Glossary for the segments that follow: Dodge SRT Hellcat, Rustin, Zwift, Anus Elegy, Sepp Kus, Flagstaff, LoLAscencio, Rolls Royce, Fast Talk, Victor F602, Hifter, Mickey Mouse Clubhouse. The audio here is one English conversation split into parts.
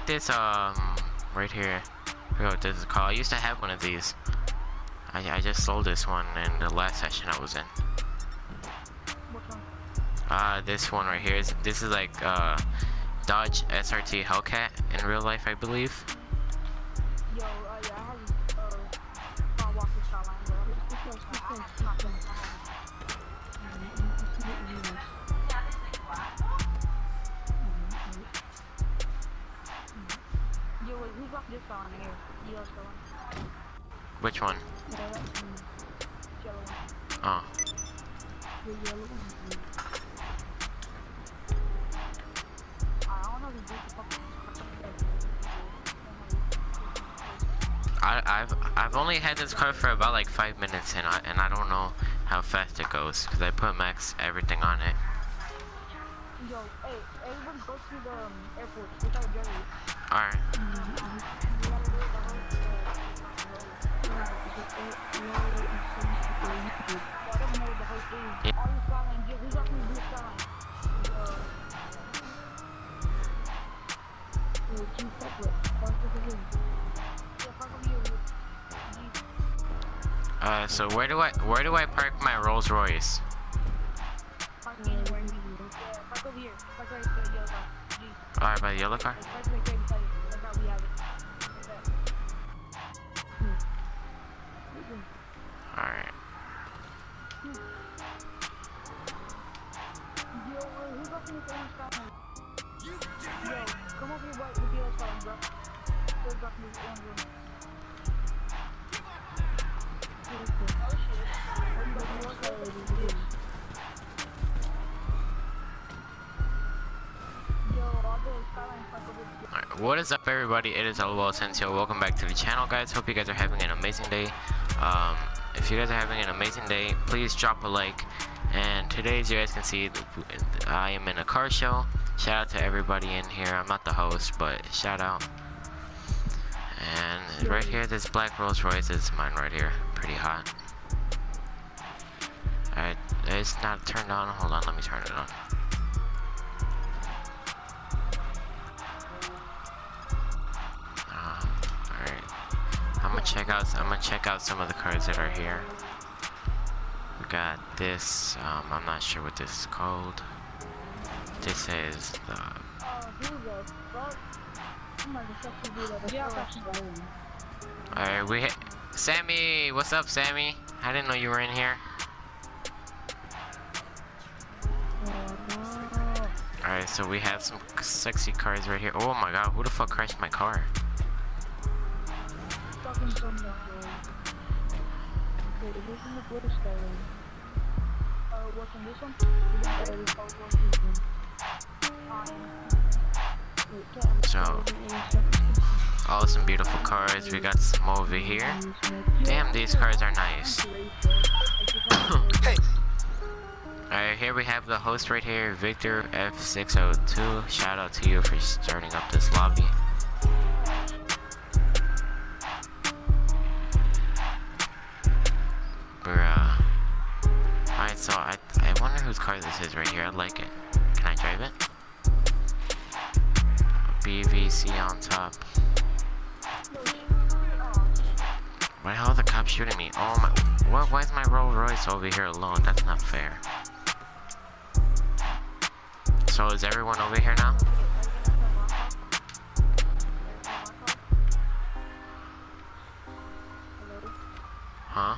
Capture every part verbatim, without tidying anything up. like this, um, right here. I forgot what this is called. I used to have one of these. I, I just sold this one in the last session I was in. Which one? Uh, this one right here. This is like, uh, Dodge S R T Hellcat in real life, I believe. Yo, uh, yeah, I haven't, uh, I walked the shot line, but I haven't not been Yo, wait, who's off this one here? You guys go on. Which one? The yellow one. Oh. The yellow one. I, I've I've only had this car for about like five minutes and I and I don't know how fast it goes because I put max everything on it. Yo, hey, everybody go to the um, airport. It's our journey. All right. Mm-hmm. Uh, so where do I where do I park my Rolls Royce? Park anywhere. Park over here. Park right by the yellow car. Alright, by the yellow car. Alright. Come over here with the yellow car, bro. Go drop me the one. Alright, what is up everybody, it is LoLAscencio. Welcome back to the channel guys, hope you guys are having an amazing day. Um, if you guys are having an amazing day, please drop a like. And today as you guys can see, I am in a car show. Shout out to everybody in here, I'm not the host, but shout out. And right here, this black Rolls Royce is mine right here, pretty hot. Alright, it's not turned on, hold on, let me turn it on. Check out. I'm gonna check out some of the cars that are here. We got this. Um, I'm not sure what this is called. This is the. All right, we. Sammy, what's up, Sammy? I didn't know you were in here. All right, so we have some sexy cars right here. Oh my God, who the fuck crashed my car? So, all some beautiful cars. We got some over here. Damn, these cars are nice. Hey. Alright, here we have the host right here, Victor F six oh two. Shout out to you for starting up this lobby. So I, I wonder whose car this is right here. I like it. Can I drive it? B V C on top. Why the hell are the cops shooting me? Oh my! What? Why is my Rolls Royce over here alone? That's not fair. So is everyone over here now? Huh?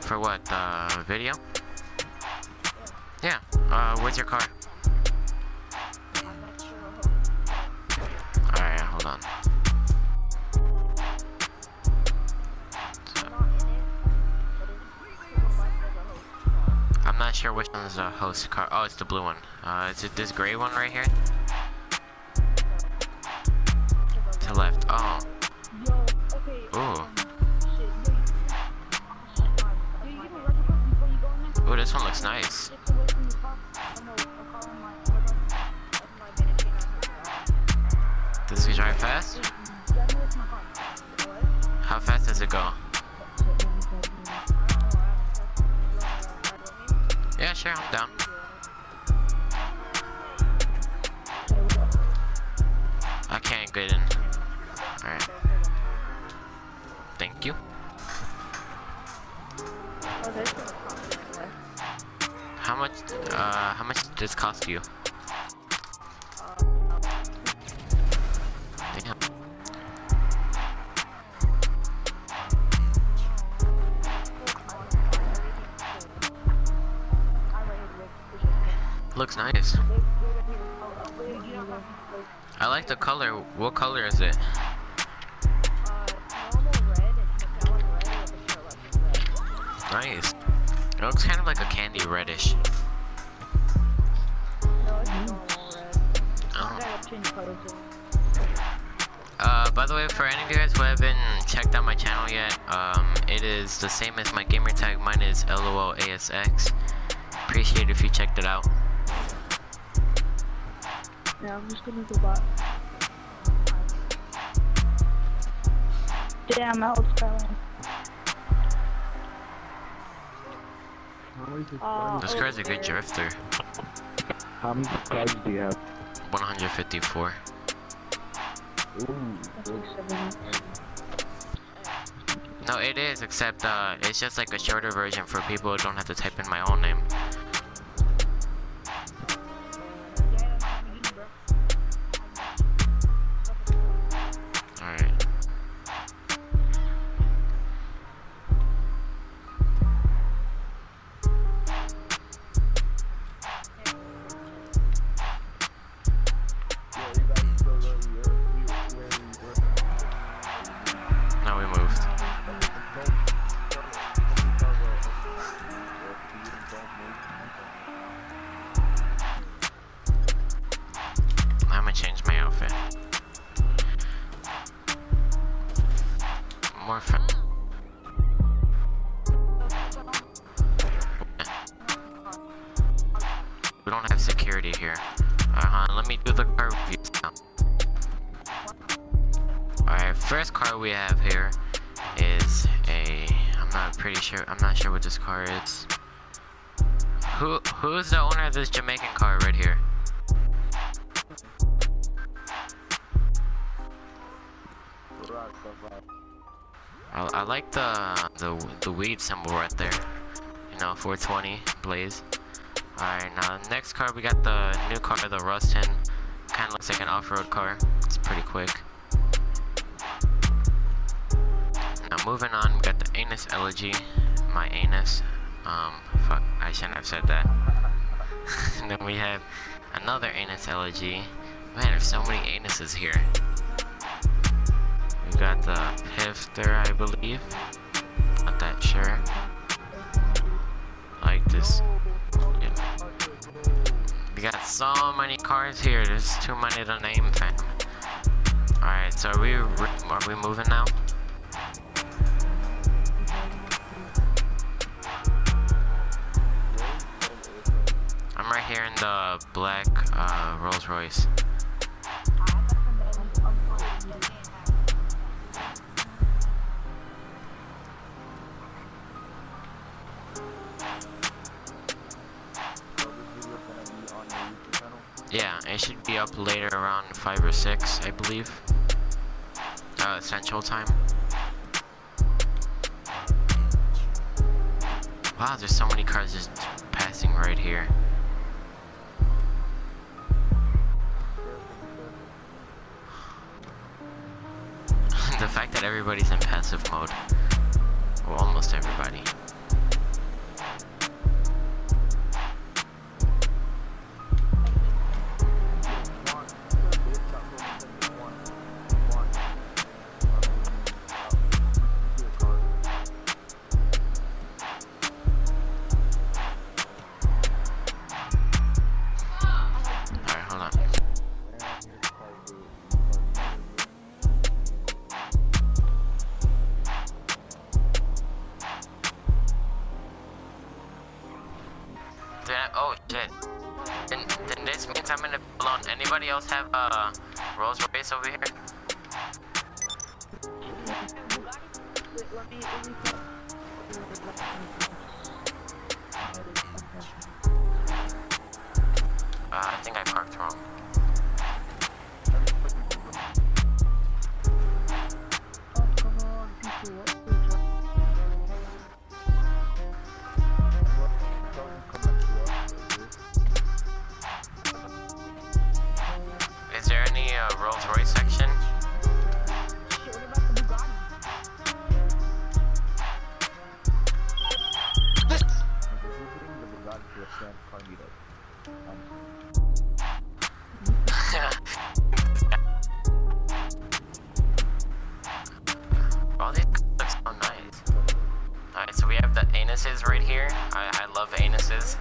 For what, the uh, video? Yeah. Uh, where's your car? Alright, hold on. So, I'm not sure which one's the host car. Oh, it's the blue one. Uh, is it this gray one right here? To left. Oh. Ooh. Oh, this one looks nice. Does it drive fast? How fast does it go? Yeah, sure, I'm down. How much, uh, how much does this cost you? Damn. Looks nice. I like the color. What color is it? Nice. It looks kind of like a candy reddish. No, it's normal red. Oh. I gotta change colors. Uh, by the way, for any of you guys who haven't checked out my channel yet, um, it is the same as my gamer tag. Mine is LOLAscencio. Appreciate it if you checked it out. Yeah, I'm just gonna go back. Damn, that was failing. Uh, this car's a good drifter. How many cars do you have? one hundred fifty-four. Ooh. No, it is, except uh, it's just like a shorter version for people who don't have to type in my own name. We don't have security here. Uh-huh, let me do the car reviews now. Alright, first car we have here is a... I'm not pretty sure, I'm not sure what this car is. Who, who's the owner of this Jamaican car right here? I, I like the, the, the weed symbol right there. You know, four twenty, blaze. Alright, now the next car, we got the new car, the Rustin. Kinda looks like an off-road car. It's pretty quick. Now moving on, we got the Anus Elegy. My anus. Um, fuck, I shouldn't have said that. And then we have another Anus Elegy. Man, there's so many anuses here. We got the Hifter, I believe. Not that sure. Like this. We got so many cars here, there's too many to name, fam. Alright, so are we, are we moving now? I'm right here in the black uh, Rolls Royce. Yeah, it should be up later around five or six, I believe. Uh, Central Time. Wow, there's so many cars just passing right here. The fact that everybody's in passive mode. Well, almost everybody. Oh shit, then, then this means I'm gonna be alone. Anybody else have a uh, Rolls Royce over here? Uh, I think I parked wrong. a slam car meetup. Um. All these looks so nice. Alright, so we have the anuses right here. I, I love anuses.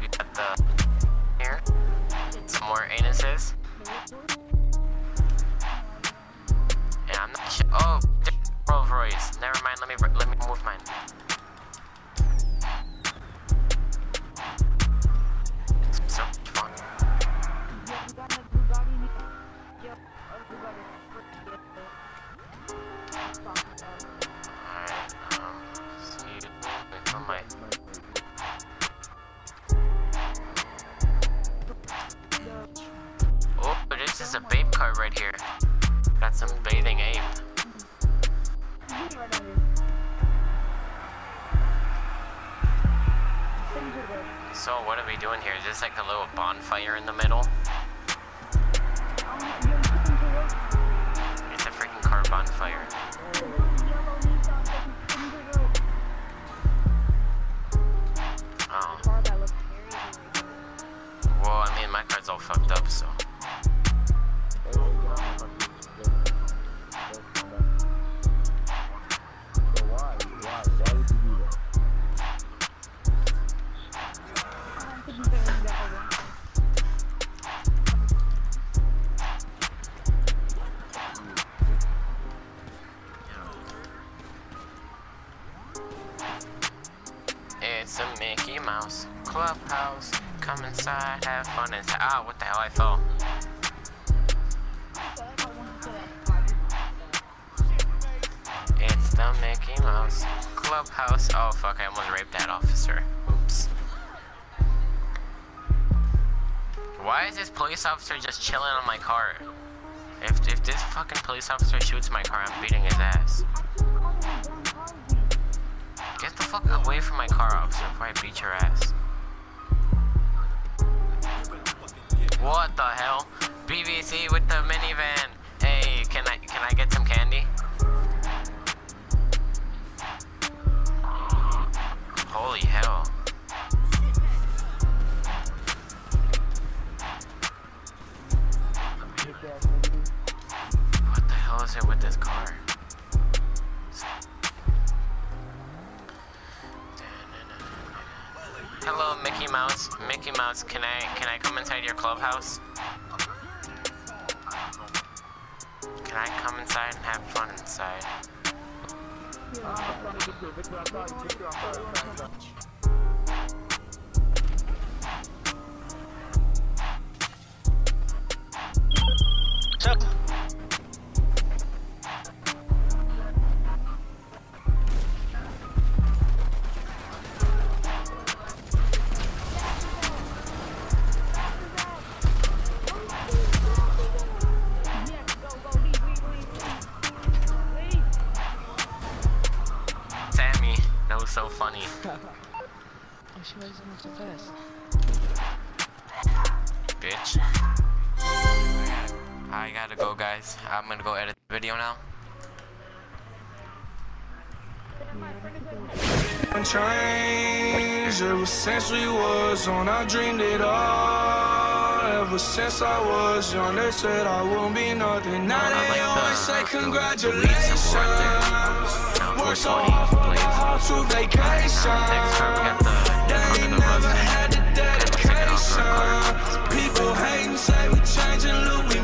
We got the here. Some more anuses. And I'm not sure. Oh, Rolls Royce. Never mind. Let me let me move mine. It's so much fun. Alright. Um. So you wait for my. Oh, this is a babe car right here. Got some bathing ape. So what are we doing here? Is this like a little bonfire in the middle? It's a freaking car bonfire. Oh. Well, I mean, my car's all fucked up, so. It's a Mickey Mouse Clubhouse. Come inside, have fun inside. Ah, oh, what the hell, I fell. It's the Mickey Mouse Clubhouse. Oh fuck, I almost raped that officer. Oops. Why is this police officer just chilling on my car? If, if this fucking police officer shoots my car, I'm beating his ass. Get the fuck away from my car, officer, before I beat your ass. What the hell? B B C with the minivan. Hey, can I can I get some candy? Holy hell. What the hell is it with this car? Hello, Mickey Mouse. Mickey Mouse, can I can I come inside your clubhouse? Can I come inside and have fun inside? Shut. So funny. Oh, she rides almost so fast. Bitch. I gotta go, guys. I'm gonna go edit the video now. Unchanged ever since we was on. I dreamed it all. Ever since I was young, they said I won't be nothing. Now they always say congratulations. Work so hard for my heart to vacation. They never had the dedication. People hate and say we changing, look, we